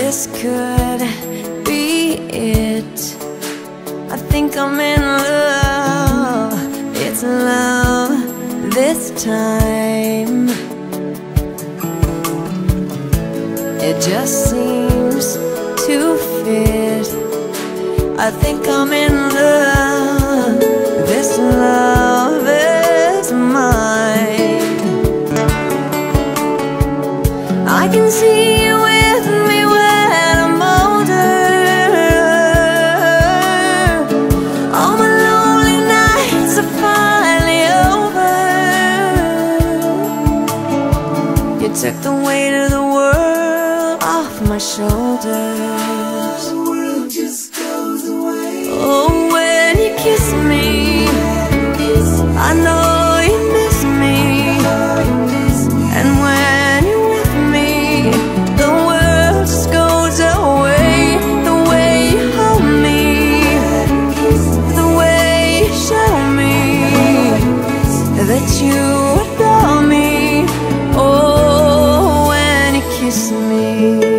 This could be it. I think I'm in love. It's love this time. It just seems to fit. I think I'm in love. This love is mine. I can see you with me when I'm older. All my lonely nights are finally over. You took the weight of the world off my shoulders. The world just goes away. Oh, when you kiss me, I know. You adore me, oh, when you kiss me.